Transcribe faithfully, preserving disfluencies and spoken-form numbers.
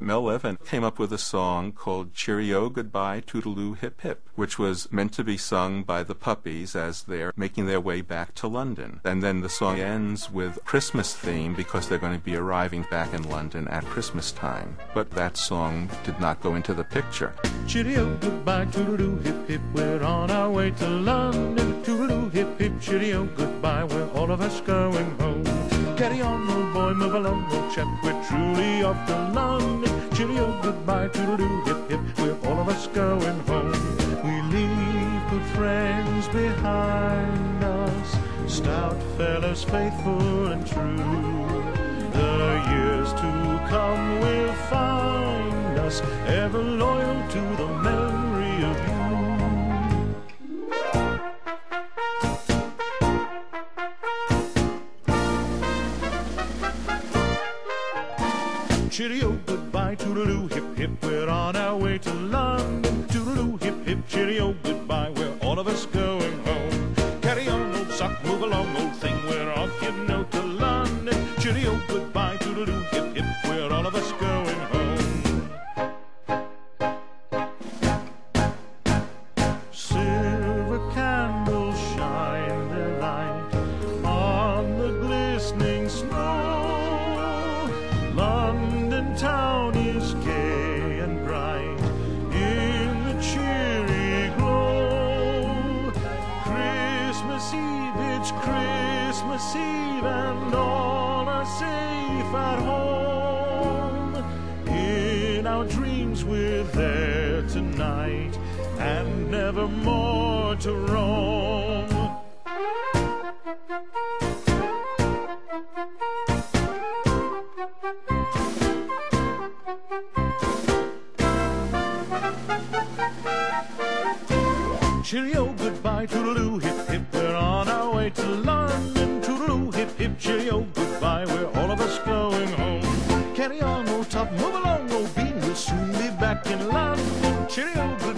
Mel Leven came up with a song called Cheerio, Goodbye, Toodaloo, Hip Hip, which was meant to be sung by the puppies as they're making their way back to London. And then the song ends with Christmas theme because they're going to be arriving back in London at Christmas time. But that song did not go into the picture. Cheerio, goodbye, toodaloo, hip hip, we're on our way to London. Toodaloo, hip hip, cheerio, goodbye, we're all of us going home. Carry on, old boy, move along, old chap, we're truly off to London. Cheerio, goodbye, toodaloo, hip hip, we're all of us going home. We leave good friends behind us, stout fellows faithful and true. The years to come will find us ever loyal to the memory of you. Cheerio, goodbye, toodaloo, hip hip, we're on our way to London. Toodaloo, hip hip, cheerio, goodbye, we're all of us going home. Carry on, old sock, move along, old thing, we're off, you know, to London. Cheerio, goodbye, toodaloo, hip hip, we're all of us going home. Silver candles shine their light on the glistening snow. London town is gay and bright in the cheery glow. Christmas Eve, it's Christmas Eve, and all are safe at home. In our dreams we're there tonight, and never more to roam. Cheerio, goodbye, toodaloo, hip hip, we're on our way to London. Toodaloo, hip hip, cheerio, goodbye, we're all of us going home. Carry on, old top, move along, old bean, we'll soon be back in London. Cheerio, goodbye.